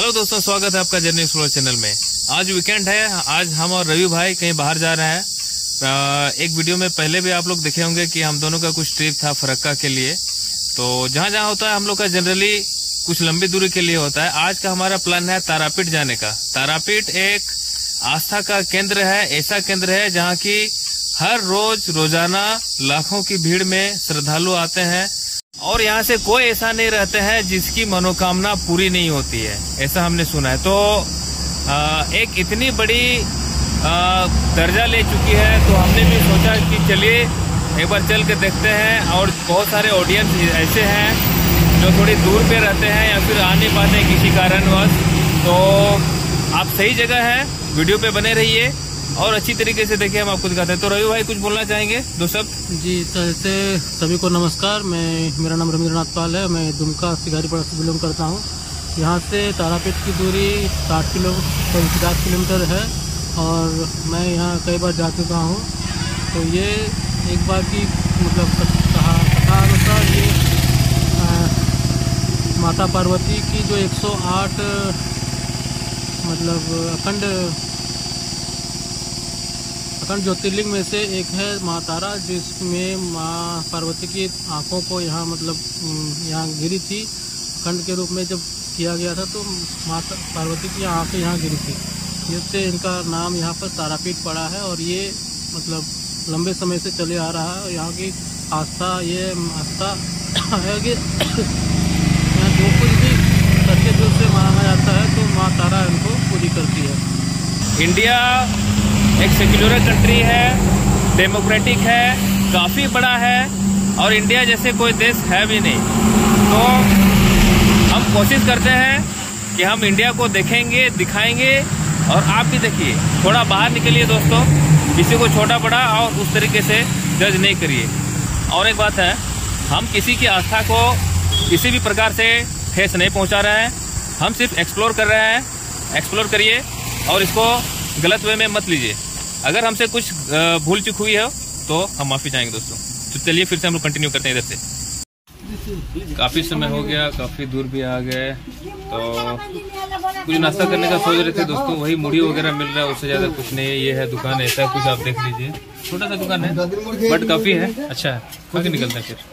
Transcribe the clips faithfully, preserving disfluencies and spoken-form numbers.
Hello दोस्तों, स्वागत है आपका जर्नी एक्सप्लोरर चैनल में। आज वीकेंड है, आज हम और रवि भाई कहीं बाहर जा रहे हैं। एक वीडियो में पहले भी आप लोग देखे होंगे कि हम दोनों का कुछ ट्रिप था फरक्का के लिए। तो जहाँ जहाँ होता है हम लोग का जनरली कुछ लंबी दूरी के लिए होता है। आज का हमारा प्लान है तारापीठ जाने का। तारापीठ एक आस्था का केंद्र है, ऐसा केंद्र है जहाँ की हर रोज रोजाना लाखों की भीड़ में श्रद्धालु आते हैं और यहाँ से कोई ऐसा नहीं रहते हैं जिसकी मनोकामना पूरी नहीं होती है, ऐसा हमने सुना है। तो आ, एक इतनी बड़ी आ, दर्जा ले चुकी है, तो हमने भी सोचा कि चलिए एक बार चल के देखते हैं। और बहुत सारे ऑडियंस ऐसे हैं जो थोड़ी दूर पे रहते हैं या फिर आ नहीं पाते किसी कारणवश। तो आप सही जगह है, वीडियो पे बने रहिए और अच्छी तरीके से देखिए, हम आपको दिखाते हैं। तो रवि भाई कुछ बोलना चाहेंगे दो शब्द? जी, तो ऐसे सभी को नमस्कार। मैं मेरा नाम रविंद्रनाथ पाल है, मैं दुमका शिकारीपाड़ा से बिलोंग करता हूँ। यहाँ से तारापीठ की दूरी साठ किलो पचास किलोमीटर है और मैं यहाँ कई बार जा चुका हूँ। तो ये एक बार की मतलब कहा कथा अनुसार ये आ, माता पार्वती की जो एक सौ आठ मतलब अखंड अखंड ज्योतिर्लिंग में से एक है माँ तारा, जिसमें माँ पार्वती की आंखों को यहाँ मतलब यहाँ गिरी थी अखंड के रूप में जब किया गया था, तो माँ पार्वती की आंखें यहाँ गिरी थी, जिससे इनका नाम यहाँ पर तारापीठ पड़ा है। और ये मतलब लंबे समय से चले आ रहा है। यहाँ की आस्था ये आस्था है कि यहाँ जो कुछ भी सच्चे दिल से माना जाता है तो माँ तारा इनको पूरी करती है। इंडिया एक सेक्युलर कंट्री है, डेमोक्रेटिक है, काफ़ी बड़ा है और इंडिया जैसे कोई देश है भी नहीं। तो हम कोशिश करते हैं कि हम इंडिया को देखेंगे, दिखाएंगे और आप भी देखिए। थोड़ा बाहर निकलिए दोस्तों, किसी को छोटा बड़ा और उस तरीके से जज नहीं करिए। और एक बात है, हम किसी की आस्था को किसी भी प्रकार से ठेस नहीं पहुँचा रहे हैं, हम सिर्फ एक्सप्लोर कर रहे हैं। एक्सप्लोर करिए और इसको गलत वे में मत लीजिए। अगर हमसे कुछ भूल चुक हुई है तो हम माफी चाहेंगे दोस्तों। तो चलिए फिर से हम लोग कंटिन्यू करते हैं इधर से। काफी समय हो गया, काफी दूर भी आ गए, तो कुछ नाश्ता करने का सोच रहे थे दोस्तों। वही मुड़ी वगैरह मिल रहा है, उससे ज्यादा कुछ नहीं। ये है दुकान, ऐसा कुछ आप देख लीजिए, छोटा सा दुकान है बट काफी है, अच्छा है। आगे निकलते हैं फिर।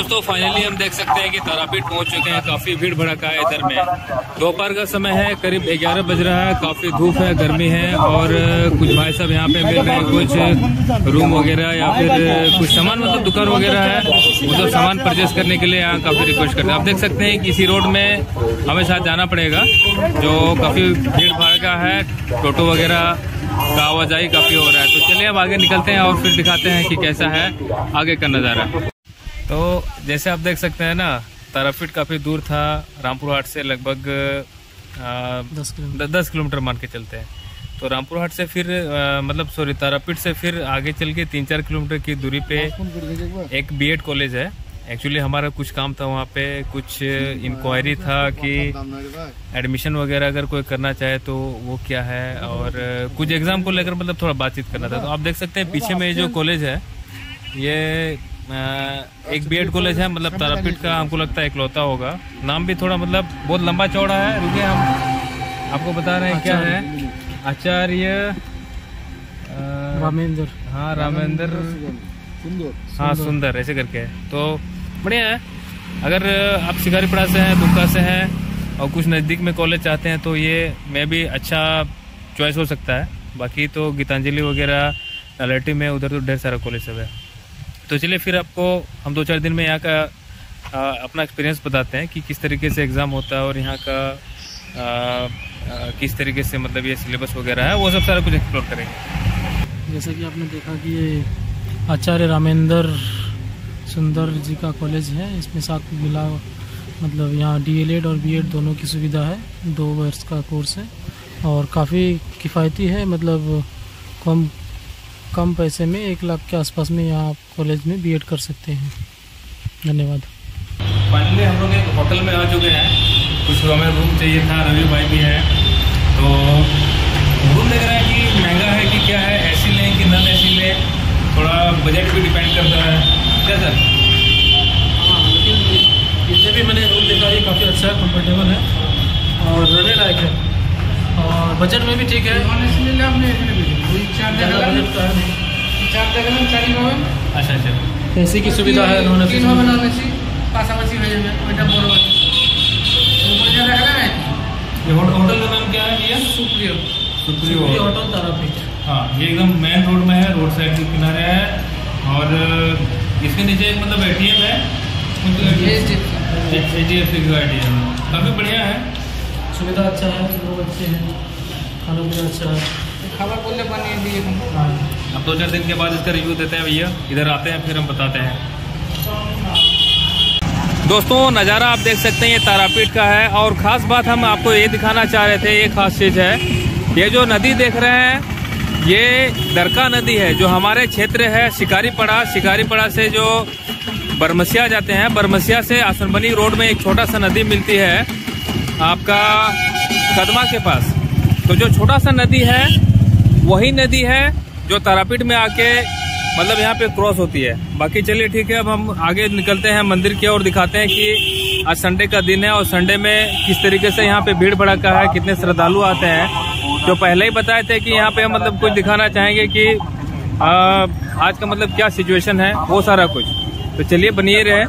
दोस्तों फाइनली हम देख सकते हैं कि तारापीठ पहुंच चुके हैं। काफी भीड़ भड़का है इधर में। दोपहर का समय है, करीब ग्यारह बज रहा है। काफी धूप है, गर्मी है और कुछ भाई साहब यहाँ पे मिल रहे हैं। कुछ रूम वगैरह या फिर कुछ सामान मतलब दुकान वगैरह है, मतलब सामान परचेस करने के लिए यहाँ काफी रिक्वेस्ट करते हैं। आप देख सकते हैं कि इसी रोड में हमें साथ जाना पड़ेगा, जो काफी भीड़ भड़का है। टोटो वगैरह का आवाजाही काफी हो रहा है। तो चलिए अब आगे निकलते हैं और फिर दिखाते हैं कि कैसा है आगे का नजारा। तो जैसे आप देख सकते हैं ना, तारापीठ काफ़ी दूर था, रामपुरहाट से लगभग दस किलोमीटर मान के चलते हैं। तो रामपुरहाट से फिर आ, मतलब सॉरी तारापीठ से फिर आगे चल के तीन चार किलोमीटर की दूरी पे एक बीएड कॉलेज है। एक्चुअली हमारा कुछ काम था वहाँ पे, कुछ इंक्वायरी था कि एडमिशन वगैरह अगर कोई करना चाहे तो वो क्या है, और कुछ एग्ज़ाम को लेकर मतलब थोड़ा बातचीत करना था। तो आप देख सकते हैं पीछे में जो कॉलेज है, ये एक बीएड कॉलेज है, मतलब तारापीठ का हमको लगता है इकलौता होगा। नाम भी थोड़ा मतलब बहुत लंबा चौड़ा है। रुके, हम आपको बता रहे हैं क्या है। आचार्य रामेंद्र, हाँ रामेंद्र हाँ सुंदर, ऐसे करके है। तो बढ़िया है। अगर आप शिकारीपाड़ा से हैं, दुमका से हैं और कुछ नज़दीक में कॉलेज चाहते हैं तो ये मे भी अच्छा चॉइस हो सकता है। बाकी तो गीतांजलि वगैरह एलआईटी में, उधर तो ढेर सारा कॉलेज सब है। तो चलिए फिर आपको हम दो चार दिन में यहाँ का आ, अपना एक्सपीरियंस बताते हैं कि किस तरीके से एग्ज़ाम होता है और यहाँ का आ, आ, किस तरीके से मतलब ये सिलेबस वगैरह है, वो सब सारा कुछ एक्सप्लोर करेंगे। जैसा कि आपने देखा कि ये आचार्य रामेंद्र सुंदर जी का कॉलेज है, इसमें सात मिला मतलब यहाँ डीएलएड और बीएड दोनों की सुविधा है, दो वर्ष का कोर्स है और काफ़ी किफ़ायती है, मतलब कम कम पैसे में एक लाख के आसपास में यहाँ आप कॉलेज में बीएड कर सकते हैं। धन्यवाद। फाइनली हम लोग एक होटल में आ चुके हैं, कुछ हमें रूम चाहिए था, रवि भाई भी हैं, तो रूम लग रहा है कि महंगा है कि क्या है, एसी लें कि नॉन एसी लें, थोड़ा बजट भी डिपेंड करता है क्या सर? हाँ, लेकिन इससे भी मैंने रूम देखा है, काफ़ी अच्छा है, कम्फर्टेबल है और रहने लायक है और बजट में भी ठीक है। अच्छा अच्छा, एसी की सुविधा है, नॉन एसी होटल का नाम क्या है भैया? सुप्रियो सुप्रियो होटल तारापीठ। हाँ, ये एकदम मेन रोड में है, रोड साइड के किनारे है और इसके नीचे एक मतलब एटीएम है, एच डी एफ सी का एटीएम, काफ़ी बढ़िया है, सुविधा अच्छा है, लोग अच्छे हैं, खाना पीना अच्छा है, खाना बोलने पानी दिए। हाँ, अब दो चार दिन के बाद इसका रिव्यू देते हैं भैया, इधर आते हैं फिर हम बताते हैं। दोस्तों, नज़ारा आप देख सकते हैं ये तारापीठ का है और ख़ास बात हम आपको ये दिखाना चाह रहे थे, ये ख़ास चीज़ है, ये जो नदी देख रहे हैं ये दरका नदी है, जो हमारे क्षेत्र है शिकारीपाड़ा, शिकारीपाड़ा से जो बरमसिया जाते हैं, बरमसिया से आसनबनी रोड में एक छोटा सा नदी मिलती है आपका कदमा के पास, तो जो छोटा सा नदी है वही नदी है जो तारापीठ में आके मतलब यहाँ पे क्रॉस होती है। बाकी चलिए ठीक है, अब हम आगे निकलते हैं मंदिर की ओर, दिखाते हैं कि आज संडे का दिन है और संडे में किस तरीके से यहाँ पे भीड़ भड़का है, कितने श्रद्धालु आते हैं। जो पहले ही बताए थे कि यहाँ पे मतलब कुछ दिखाना चाहेंगे कि आ, आज का मतलब क्या सिचुएशन है, वो सारा कुछ, तो चलिए बनिए रहे।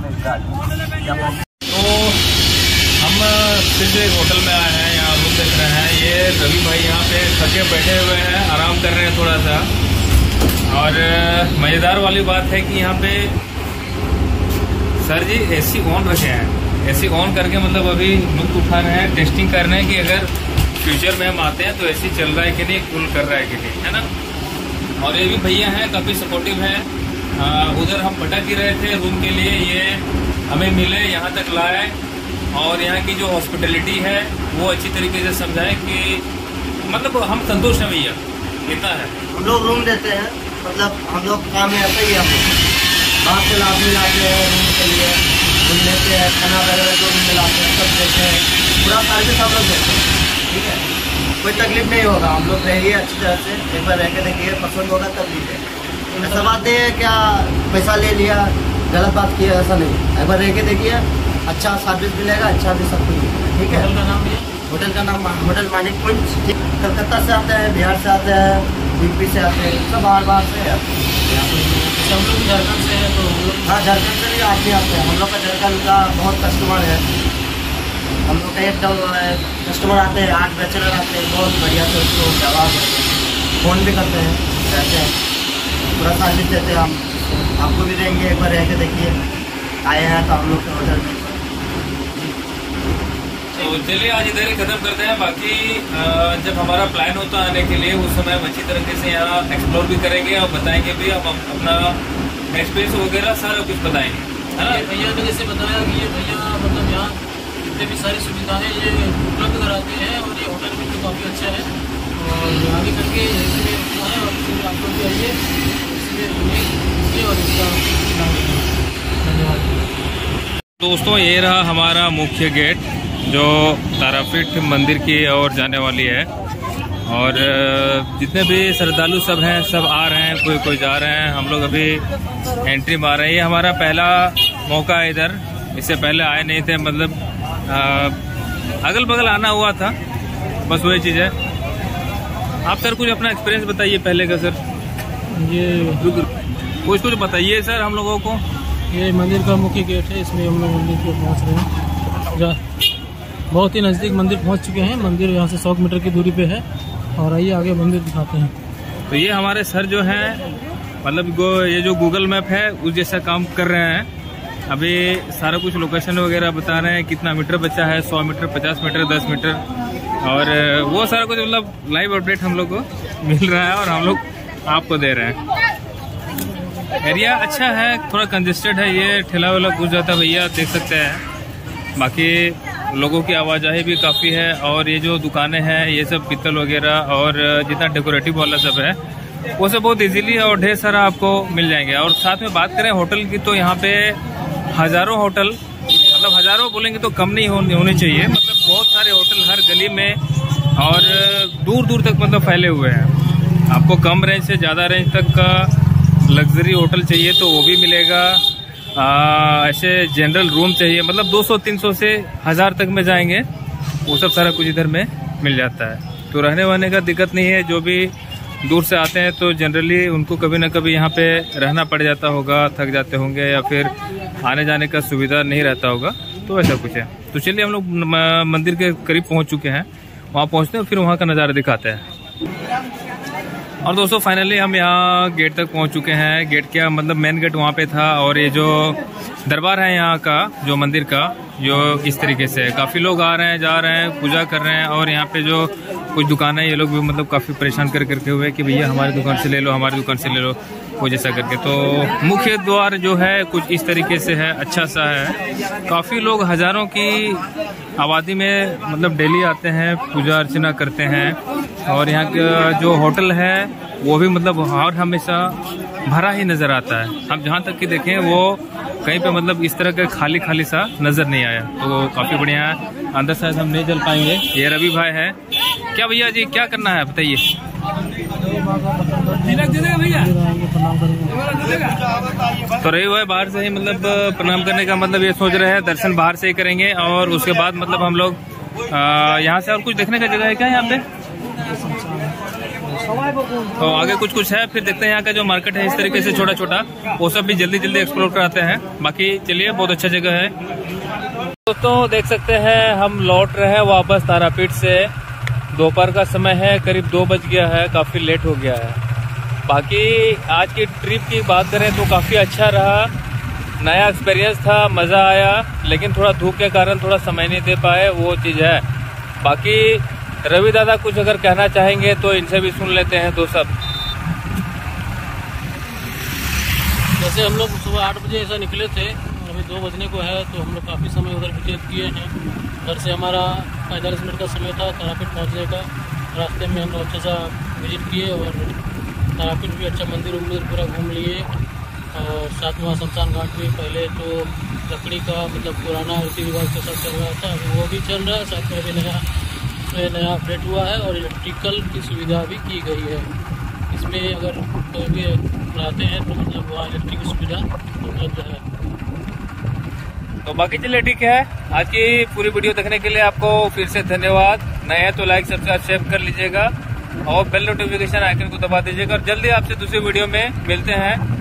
फिर से एक होटल में आए हैं, यहाँ रूम देख रहे हैं, ये रवि भाई यहाँ पे थके बैठे हुए हैं, आराम कर रहे हैं थोड़ा सा। और मज़ेदार वाली बात है कि यहाँ पे सर जी एसी ऑन रखे हैं, एसी ऑन करके मतलब अभी लुक उठा रहे हैं, टेस्टिंग कर रहे हैं कि अगर फ्यूचर में हम आते हैं तो एसी चल रहा है कि नहीं, कूल कर रहा है कि नहीं, है ना। और ये भी भैया हैं काफ़ी सपोर्टिव हैं, उधर हम भटक ही रहे थे रूम के लिए, ये हमें मिले, यहाँ तक लाए और यहाँ की जो हॉस्पिटलिटी है वो अच्छी तरीके से समझाएं कि मतलब हम संतुष्ट हैं भैया, इतना है। हम लोग रूम देते हैं, मतलब हम लोग काम में आता ही है, बाहर से लाभ भी लाते हैं रूम के लिए, रूम लेते हैं, खाना वगैरह जो भी लाते हैं सब देते हैं, पूरा सारे सब लोग देते हैं, ठीक है, कोई तकलीफ नहीं होगा। हम लोग रहिए अच्छी तरह से, एक बार रह के देखिए, पसंद होगा तब लीजिए, ऐसा बात नहीं है क्या पैसा ले लिया गलत बात किया, ऐसा नहीं, एक बार रह के देखिए, अच्छा सर्विस मिलेगा, अच्छा भी सब कुछ, ठीक है। होटल का नाम होटल का नाम होटल मानिकपुंज, कलकत्ता से आते हैं, बिहार से आते हैं, यूपी से आते हैं, सब बाहर बाहर से आते हैं, सब लोग झारखंड से हैं, तो हाँ झारखंड से भी आते आते हैं, हम लोग का झारखंड का बहुत कस्टमर है, हम लोग का एक कस्टमर आते हैं, आठ बैचलर आते हैं, बहुत बढ़िया से उसको जवाब देते हैं, फ़ोन भी करते हैं, रहते हैं, पूरा सर्विस देते हैं हम, आपको भी रहेंगे, एक बार रह के देखिए, आए हैं तो हम लोग के होटल में। तो चलिए आज इधर ही खत्म करते हैं, बाकी जब हमारा प्लान होता आने के लिए उस समय हम अच्छी तरीके से यहाँ एक्सप्लोर भी करेंगे और बताएंगे भी, हम अपना एक्सपीरियंस वगैरह सारा कुछ बताएंगे, है ना। भैया ने जैसे बताया कि ये भैया मतलब यहाँ जितने भी सारी सुविधाएं ये उपलब्ध कराते हैं और ये होटल भी तो काफ़ी अच्छा है और आगे करके इसलिए आपको भी आइए, इसलिए और इसका धन्यवाद। दोस्तों, ये रहा हमारा मुख्य गेट जो तारापीठ मंदिर की ओर जाने वाली है और जितने भी श्रद्धालु सब हैं सब आ रहे हैं, कोई कोई जा रहे हैं, हम लोग अभी एंट्री मार रहे हैं। ये हमारा पहला मौका है इधर, इससे पहले आए नहीं थे, मतलब अगल बगल आना हुआ था, बस वही चीज़ है। आप सर कुछ अपना एक्सपीरियंस बताइए पहले का सर, ये कुछ कुछ बताइए सर हम लोगों को। ये मंदिर का मुख्य गेट है, इसमें हम लोग मंदिर को पहुँच रहे हैं, बहुत ही नज़दीक मंदिर पहुंच चुके हैं, मंदिर यहाँ से सौ मीटर की दूरी पे है और आइए आगे मंदिर दिखाते हैं। तो ये हमारे सर जो हैं मतलब ये जो गूगल मैप है उस जैसा काम कर रहे हैं, अभी सारा कुछ लोकेशन वगैरह बता रहे हैं, कितना मीटर बचा है, सौ मीटर, पचास मीटर, दस मीटर और वो सारा कुछ मतलब लाइव अपडेट हम लोग को मिल रहा है और हम लोग आपको दे रहे हैं। एरिया अच्छा है, थोड़ा कंजेस्टेड है, ये ठेला वेला घुस जाता है भैया, देख सकते हैं, बाकी लोगों की आवाजाही भी काफ़ी है। और ये जो दुकानें हैं ये सब पीतल वगैरह और जितना डेकोरेटिव वाला सब है वो सब बहुत इजीली और ढेर सारा आपको मिल जाएंगे। और साथ में बात करें होटल की तो यहाँ पे हज़ारों होटल, मतलब हज़ारों बोलेंगे तो कम नहीं होने चाहिए, मतलब बहुत सारे होटल हर गली में और दूर दूर तक मतलब फैले हुए हैं। आपको कम रेंज से ज़्यादा रेंज तक का लग्जरी होटल चाहिए तो वो भी मिलेगा, आ, ऐसे जनरल रूम चाहिए मतलब दो सौ तीन सौ से हज़ार तक में जाएंगे वो सब सारा कुछ इधर में मिल जाता है। तो रहने वहने का दिक्कत नहीं है, जो भी दूर से आते हैं तो जनरली उनको कभी ना कभी यहाँ पे रहना पड़ जाता होगा, थक जाते होंगे या फिर आने जाने का सुविधा नहीं रहता होगा, तो ऐसा कुछ है। तो चलिए हम लोग मंदिर के करीब पहुँच चुके हैं, वहाँ पहुँचते हैं फिर वहाँ का नज़ारा दिखाते हैं। और दोस्तों फाइनली हम यहाँ गेट तक पहुँच चुके हैं। गेट क्या मतलब मेन गेट वहाँ पे था, और ये जो दरबार है यहाँ का जो मंदिर का जो इस तरीके से है, काफ़ी लोग आ रहे हैं जा रहे हैं पूजा कर रहे हैं। और यहाँ पे जो कुछ दुकानें ये लोग भी मतलब काफ़ी परेशान कर करके हुए कि भैया हमारी दुकान से ले लो हमारी दुकान से ले लो वो जैसा करके। तो मुख्य द्वार जो है कुछ इस तरीके से है, अच्छा सा है। काफ़ी लोग हज़ारों की आबादी में मतलब डेली आते हैं, पूजा अर्चना करते हैं। और यहाँ का जो होटल है वो भी मतलब हर हमेशा भरा ही नज़र आता है। हम जहाँ तक कि देखें वो कहीं पे मतलब इस तरह का खाली खाली सा नज़र नहीं आया, तो काफ़ी बढ़िया है। अंदर शायद हम नहीं चल पाएंगे। ये रवि भाई हैं, क्या भैया जी क्या करना है बताइए? तो रवि भाई बाहर से ही मतलब प्रणाम करने का मतलब ये सोच रहे हैं दर्शन बाहर से ही करेंगे, और उसके बाद मतलब हम लोग यहाँ से। और कुछ देखने का जगह है क्या यहाँ पे? तो आगे कुछ कुछ है, फिर देखते हैं यहाँ का जो मार्केट है इस तरीके से छोटा छोटा, वो सब भी जल्दी जल्दी एक्सप्लोर कराते हैं। बाकी चलिए बहुत अच्छा जगह है। दोस्तों देख सकते हैं हम लौट रहे हैं वापस तारापीठ से। दोपहर का समय है, करीब दो बज गया है, काफ़ी लेट हो गया है। बाकी आज की ट्रिप की बात करें तो काफ़ी अच्छा रहा, नया एक्सपीरियंस था, मज़ा आया। लेकिन थोड़ा धूप के कारण थोड़ा समय नहीं दे पाए, वो चीज़ है। बाकी रवि दादा कुछ अगर कहना चाहेंगे तो इनसे भी सुन लेते हैं। तो सब जैसे हम लोग सुबह आठ बजे ऐसा निकले थे, अभी दो बजने को है, तो हम लोग काफ़ी समय उधर व्यतीत किए हैं। घर से हमारा पैंतालीस मिनट का समय था तारापीठ पहुँचने का। रास्ते में हम लोग अच्छा सा विजिट किए और तारापीठ भी अच्छा मंदिर उम्मीद पूरा घूम लिए। और साथ में वहाँ शमशान घाट भी, पहले तो लकड़ी का मतलब पुराना रीति रिवाज के साथ चल रहा था, अभी वो भी चल रहा है, साथ में भी नया नया अपडेट हुआ है और इलेक्ट्रिकल की सुविधा भी की गई है। इसमें अगर कोई भी बनाते हैं तो मतलब वहाँ इलेक्ट्रिक सुविधा उपलब्ध है। तो बाकी चलिए ठीक है, आज की पूरी वीडियो देखने के लिए आपको फिर से धन्यवाद। नया है तो लाइक सब्सक्राइब शेयर कर लीजिएगा और बेल नोटिफिकेशन आइकन को दबा दीजिएगा। और जल्दी आपसे दूसरी वीडियो में मिलते हैं।